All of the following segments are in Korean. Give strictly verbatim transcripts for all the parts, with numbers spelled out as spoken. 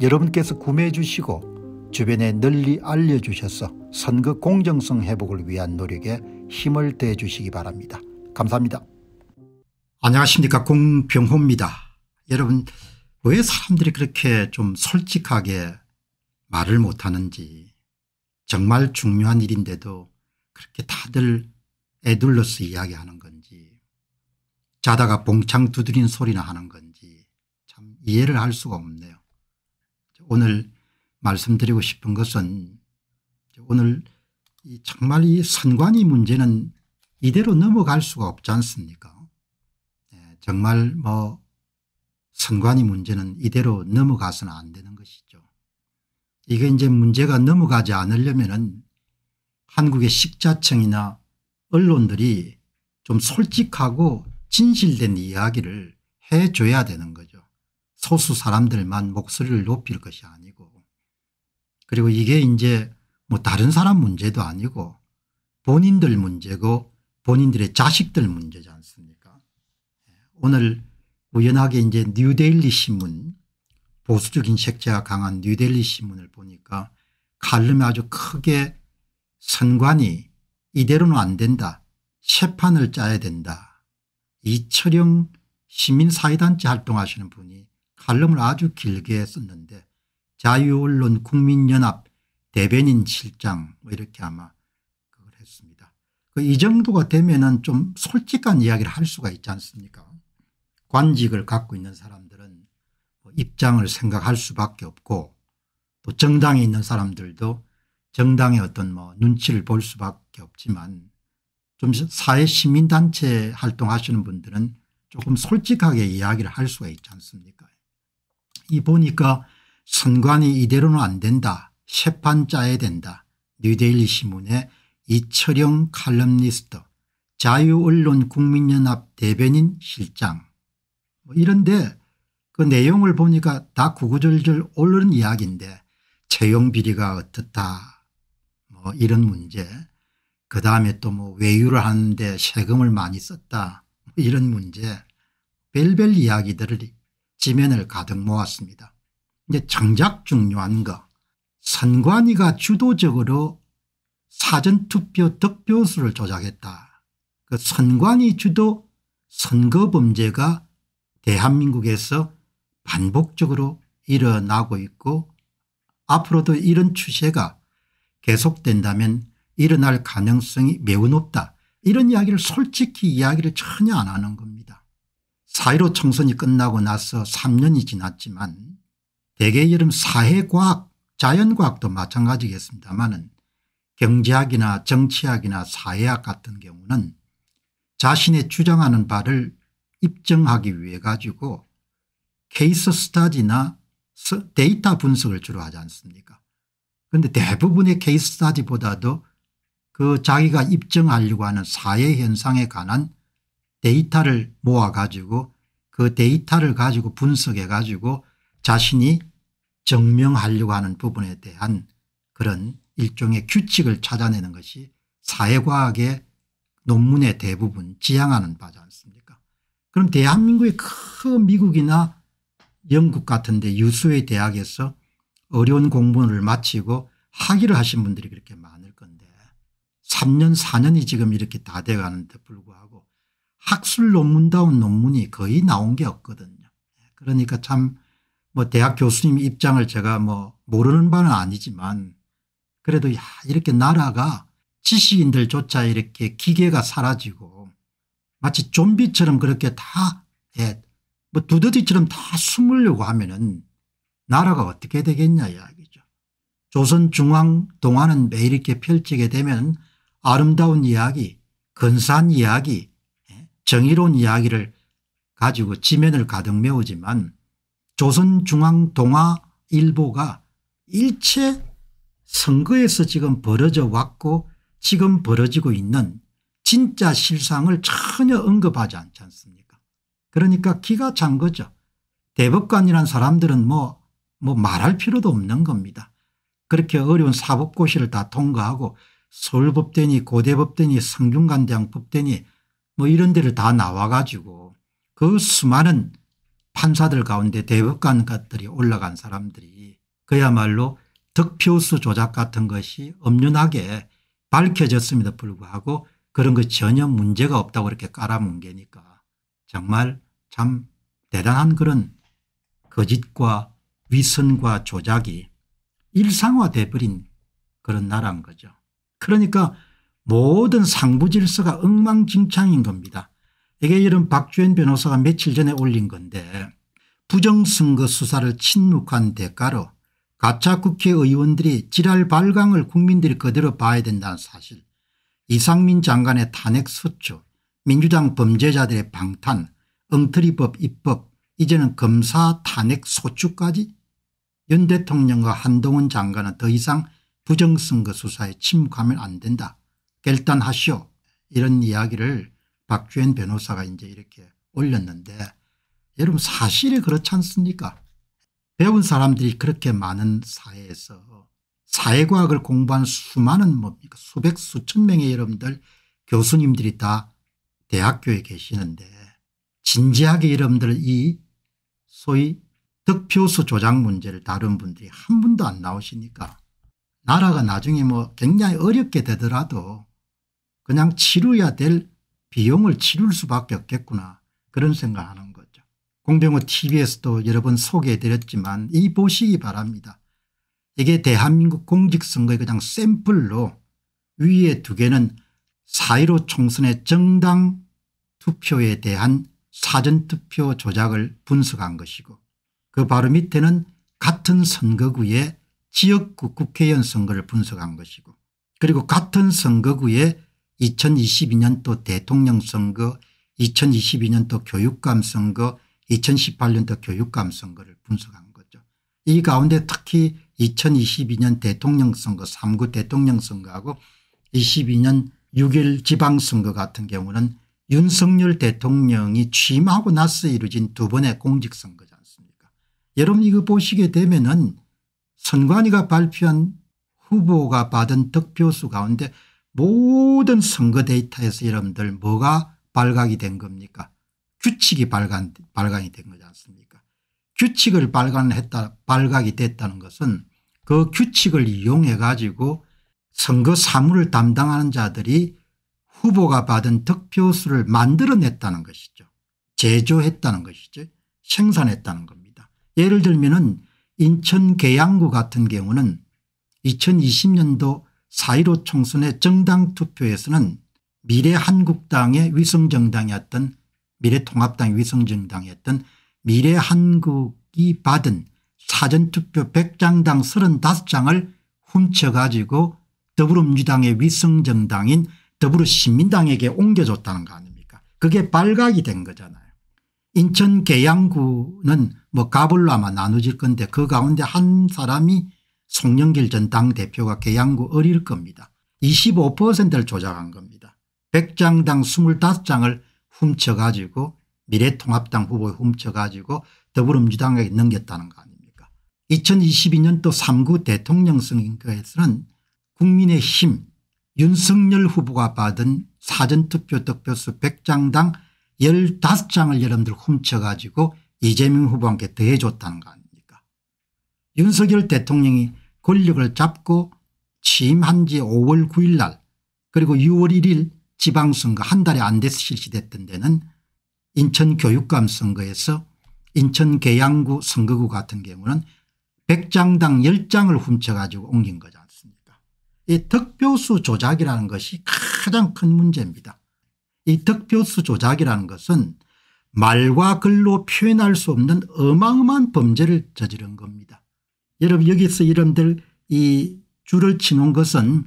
여러분께서 구매해 주시고 주변에 널리 알려주셔서 선거 공정성 회복을 위한 노력에 힘을 더해 주시기 바랍니다. 감사합니다. 안녕하십니까, 공병호입니다. 여러분, 왜 사람들이 그렇게 좀 솔직하게 말을 못하는지, 정말 중요한 일인데도 그렇게 다들 애둘러서 이야기하는 건지, 자다가 봉창 두드린 소리나 하는 건지 참 이해를 할 수가 없네요. 오늘 말씀드리고 싶은 것은, 오늘 정말 이 선관위 문제는 이대로 넘어갈 수가 없지 않습니까? 정말 뭐 선관위 문제는 이대로 넘어가서는 안 되는 것이죠. 이게 이제 문제가 넘어가지 않으려면은 한국의 식자청이나 언론들이 좀 솔직하고 진실된 이야기를 해줘야 되는 거죠. 소수 사람들만 목소리를 높일 것이 아니고, 그리고 이게 이제 뭐 다른 사람 문제도 아니고 본인들 문제고 본인들의 자식들 문제지 않습니까? 오늘 우연하게 이제 뉴데일리 신문, 보수적인 색채가 강한 뉴데일리 신문을 보니까 칼럼에 아주 크게 선관위 이대로는 안 된다, 셰판을 짜야 된다, 이철영 시민사회단체 활동하시는 분이 칼럼을 아주 길게 썼는데, 자유언론 국민연합 대변인 실장 뭐 이렇게 아마 그걸 했습니다. 그 이 정도가 되면은 좀 솔직한 이야기를 할 수가 있지 않습니까? 관직을 갖고 있는 사람들은 뭐 입장을 생각할 수밖에 없고, 또 정당에 있는 사람들도 정당의 어떤 뭐 눈치를 볼 수밖에 없지만, 좀 사회시민단체 활동하시는 분들은 조금 솔직하게 이야기를 할 수가 있지 않습니까? 이 보니까 선관위 이대로는 안 된다, 셰판 짜야 된다, 뉴데일리 신문의 이철영 칼럼니스트, 자유언론 국민연합 대변인 실장, 뭐 이런데 그 내용을 보니까 다 구구절절 오르는 이야기인데, 채용 비리가 어떻다 뭐 이런 문제, 그 다음에 또 뭐 외유를 하는데 세금을 많이 썼다 뭐 이런 문제, 별별 이야기들을 지면을 가득 모았습니다. 이제 정작 중요한 거, 선관위가 주도적으로 사전투표 득표수를 조작했다. 그 선관위 주도 선거범죄가 대한민국에서 반복적으로 일어나고 있고, 앞으로도 이런 추세가 계속된다면 일어날 가능성이 매우 높다. 이런 이야기를 솔직히 이야기를 전혀 안 하는 겁니다. 사 일오 총선이 끝나고 나서 삼 년이 지났지만, 대개 여름 사회과학, 자연과학도 마찬가지겠습니다만은 경제학이나 정치학이나 사회학 같은 경우는 자신의 주장하는 바를 입증하기 위해 가지고 케이스 스타디나 데이터 분석을 주로 하지 않습니까? 그런데 대부분의 케이스 스타디보다도 그 자기가 입증하려고 하는 사회 현상에 관한 데이터를 모아 가지고, 그 데이터를 가지고 분석해 가지고 자신이 증명하려고 하는 부분에 대한 그런 일종의 규칙을 찾아내는 것이 사회과학의 논문의 대부분 지향하는 바지 않습니까? 그럼 대한민국의 그 미국이나 영국 같은 데 유수의 대학에서 어려운 공부를 마치고 학위를 하신 분들이 그렇게 많을 건데, 삼 년 사 년이 지금 이렇게 다 돼가는데 불구하고 학술 논문다운 논문이 거의 나온 게 없거든요. 그러니까 참 뭐 대학 교수님 입장을 제가 뭐 모르는 바는 아니지만, 그래도 야, 이렇게 나라가 지식인들조차 이렇게 기계가 사라지고 마치 좀비처럼 그렇게 다 예, 뭐 두더지처럼 다 숨으려고 하면은 나라가 어떻게 되겠냐 이야기죠. 조선중앙동화는 매일 이렇게 펼치게 되면 아름다운 이야기, 근사한 이야기, 정의로운 이야기를 가지고 지면을 가득 메우지만, 조선중앙동아일보가 일체 선거에서 지금 벌어져 왔고 지금 벌어지고 있는 진짜 실상을 전혀 언급하지 않지 않습니까? 그러니까 기가 찬 거죠. 대법관이란 사람들은 뭐, 뭐 말할 필요도 없는 겁니다. 그렇게 어려운 사법고시를 다 통과하고 서울법대니 고대법대니 성균관대학법대니 뭐 이런 데를 다 나와 가지고 그 수많은 판사들 가운데 대법관들이 올라간 사람들이 그야말로 득표수 조작 같은 것이 엄연하게 밝혀졌음에도 불구하고 그런 거 전혀 문제가 없다고 그렇게 깔아뭉개니까 정말 참 대단한 그런 거짓과 위선과 조작이 일상화돼버린 그런 나라인 거죠. 그러니까 모든 상부질서가 엉망진창인 겁니다. 이게 이런 박주연 변호사가 며칠 전에 올린 건데, 부정선거 수사를 침묵한 대가로 가짜 국회의원들이 지랄 발광을 국민들이 그대로 봐야 된다는 사실, 이상민 장관의 탄핵 수출, 민주당 범죄자들의 방탄, 엉터리법 입법, 이제는 검사 탄핵 소추까지 윤 대통령과 한동훈 장관은 더 이상 부정선거 수사에 침묵하면 안 된다. 결단하시오. 이런 이야기를 박주연 변호사가 이제 이렇게 올렸는데, 여러분 사실이 그렇지 않습니까? 배운 사람들이 그렇게 많은 사회에서 사회과학을 공부한 수많은 뭡니까? 수백 수천 명의 여러분들 교수님들이 다 대학교에 계시는데 진지하게 여러분들 이 소위 득표수 조작 문제를 다룬 분들이 한 분도 안 나오시니까 나라가 나중에 뭐 굉장히 어렵게 되더라도 그냥 치러야 될 비용을 치를 수밖에 없겠구나 그런 생각하는 거죠. 공병호 티비에서도 여러 번 소개해드렸지만 이 보시기 바랍니다. 이게 대한민국 공직선거의 그냥 샘플로 위에 두 개는 사 일오 총선의 정당 투표에 대한 사전투표 조작을 분석한 것이고 그 바로 밑에는 같은 선거구의 지역구 국회의원 선거를 분석한 것이고 그리고 같은 선거구의 이천이십이 년도 대통령 선거, 이천이십이 년도 교육감 선거, 이천십팔 년도 교육감 선거를 분석한 거죠. 이 가운데 특히 이천이십이 년 대통령 선거, 삼 구 대통령 선거하고 이십이 년 육 일 지방선거 같은 경우는 윤석열 대통령이 취임하고 나서 이루어진 두 번의 공직선거지 않습니까? 여러분 이거 보시게 되면은 선관위가 발표한 후보가 받은 득표수 가운데 모든 선거 데이터에서 여러분들 뭐가 발각이 된 겁니까? 규칙이 발간, 발간이 된 거지 않습니까? 규칙을 발간했다, 발각이 됐다는 것은 그 규칙을 이용해 가지고 선거 사무를 담당하는 자들이 후보가 받은 득표수를 만들어냈다는 것이죠. 제조했다는 것이죠. 생산했다는 겁니다. 예를 들면은 인천 계양구 같은 경우는 이천이십 년도 사 일오 총선의 정당 투표에서는 미래한국당의 위성정당이었던 미래통합당의 위성정당이었던 미래한국이 받은 사전투표 백 장당 삼십오 장을 훔쳐가지고 더불어민주당의 위성정당인 더불어시민당에게 옮겨줬다는 거 아닙니까? 그게 발각이 된 거잖아요. 인천 계양구는 뭐 가불로 아마 나눠질 건데 그 가운데 한 사람이 송영길 전 당대표가 계양구 어릴 겁니다. 이십오 퍼센트를 조작한 겁니다. 백 장당 이십오 장을 훔쳐가지고 미래통합당 후보에 훔쳐가지고 더불어민주당에게 넘겼다는 거 아닙니까? 이천이십이 년도 삼 구 대통령 선거에서는 국민의힘 윤석열 후보가 받은 사전투표 득표수 백 장당 십오 장을 여러분들 훔쳐가지고 이재명 후보와 함께 더해줬다는 거 아닙니까? 윤석열 대통령이 권력을 잡고 취임한 지 오월 구일 날 그리고 유월 일일 지방선거 한 달에 안 돼서 실시됐던 데는 인천교육감 선거에서 인천 계양구 선거구 같은 경우는 백 장당 십 장을 훔쳐가지고 옮긴 거지 않습니까? 이 득표수 조작이라는 것이 가장 큰 문제입니다. 이 득표수 조작이라는 것은 말과 글로 표현할 수 없는 어마어마한 범죄를 저지른 겁니다. 여러분 여기서 이런들 이 줄을 치는 것은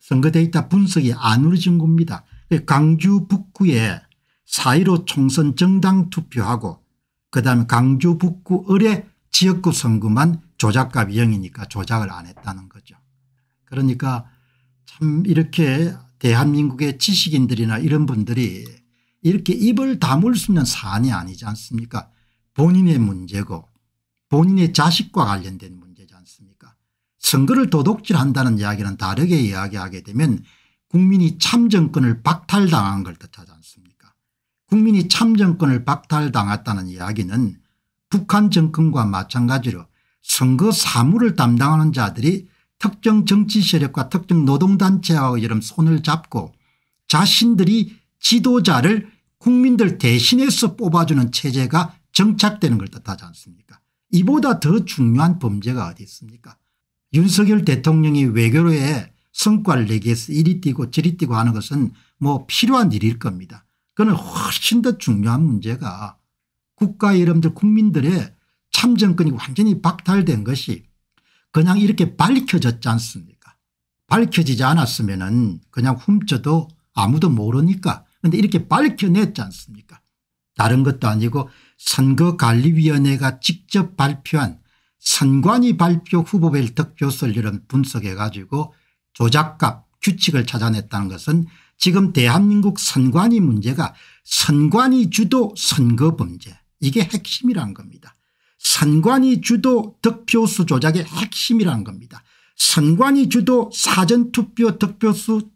선거 데이터 분석이 안 이루어진 겁니다. 강주 북구에 사 일오 총선 정당 투표하고 그다음에 강주 북구 을의 지역구 선거만 조작값이 영이니까 조작을 안 했다는 거죠. 그러니까 참 이렇게 대한민국의 지식인들이나 이런 분들이 이렇게 입을 다물 수 있는 사안이 아니지 않습니까? 본인의 문제고 본인의 자식과 관련된 문제지 않습니까? 선거를 도둑질한다는 이야기는 다르게 이야기하게 되면 국민이 참정권을 박탈당한 걸 뜻하지 않습니까? 국민이 참정권을 박탈당했다는 이야기는 북한 정권과 마찬가지로 선거 사무를 담당하는 자들이 특정 정치 세력과 특정 노동단체와 이런 손을 잡고 자신들이 지도자를 국민들 대신해서 뽑아주는 체제가 정착되는 걸 뜻하지 않습니까? 이보다 더 중요한 범죄가 어디 있습니까? 윤석열 대통령이 외교로에 성과를 내기 위해서 이리 뛰고 저리 뛰고 하는 것은 뭐 필요한 일일 겁니다. 그건 훨씬 더 중요한 문제가 국가 여러분들 국민들의 참정권이 완전히 박탈된 것이 그냥 이렇게 밝혀졌지 않습니까? 밝혀지지 않았으면은 그냥 훔쳐도 아무도 모르니까. 그런데 이렇게 밝혀냈지 않습니까? 다른 것도 아니고 선거관리위원회가 직접 발표한 선관위 발표 후보별 득표수를 이런 분석해 가지고 조작값 규칙을 찾아냈다는 것은 지금 대한민국 선관위 문제가 선관위 주도 선거 범죄 이게 핵심이란 겁니다. 선관위 주도 득표수 조작의 핵심이란 겁니다. 선관위 주도 사전투표 득표수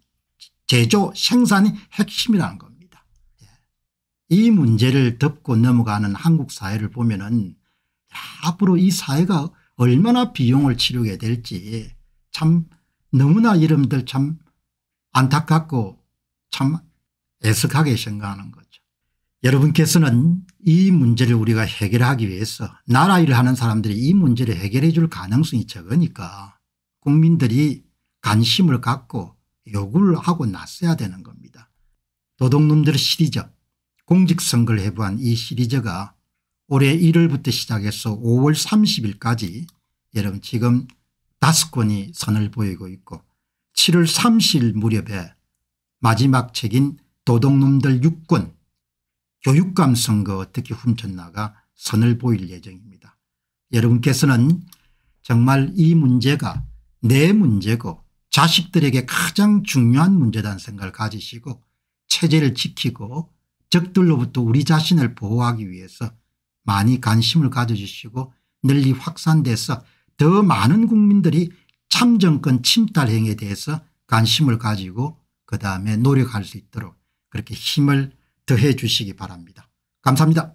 제조 생산이 핵심이란 겁니다. 이 문제를 덮고 넘어가는 한국 사회를 보면은 앞으로 이 사회가 얼마나 비용을 치르게 될지 참 너무나 이름들 참 안타깝고 참 애석하게 생각하는 거죠. 여러분께서는 이 문제를 우리가 해결하기 위해서 나라 일을 하는 사람들이 이 문제를 해결해 줄 가능성이 적으니까 국민들이 관심을 갖고 요구를 하고 나서야 되는 겁니다. 도둑놈들 시리즈 공직선거를 해부한 이 시리즈가 올해 일월부터 시작해서 오월 삼십일까지 여러분 지금 다섯 권이 선을 보이고 있고 칠월 삼십일 무렵에 마지막 책인 도둑놈들 육 권 교육감 선거 어떻게 훔쳤나가 선을 보일 예정입니다. 여러분께서는 정말 이 문제가 내 문제고 자식들에게 가장 중요한 문제라는 생각을 가지시고 체제를 지키고 적들로부터 우리 자신을 보호하기 위해서 많이 관심을 가져주시고 널리 확산돼서 더 많은 국민들이 참정권 침탈 행위에 대해서 관심을 가지고 그다음에 노력할 수 있도록 그렇게 힘을 더해 주시기 바랍니다. 감사합니다.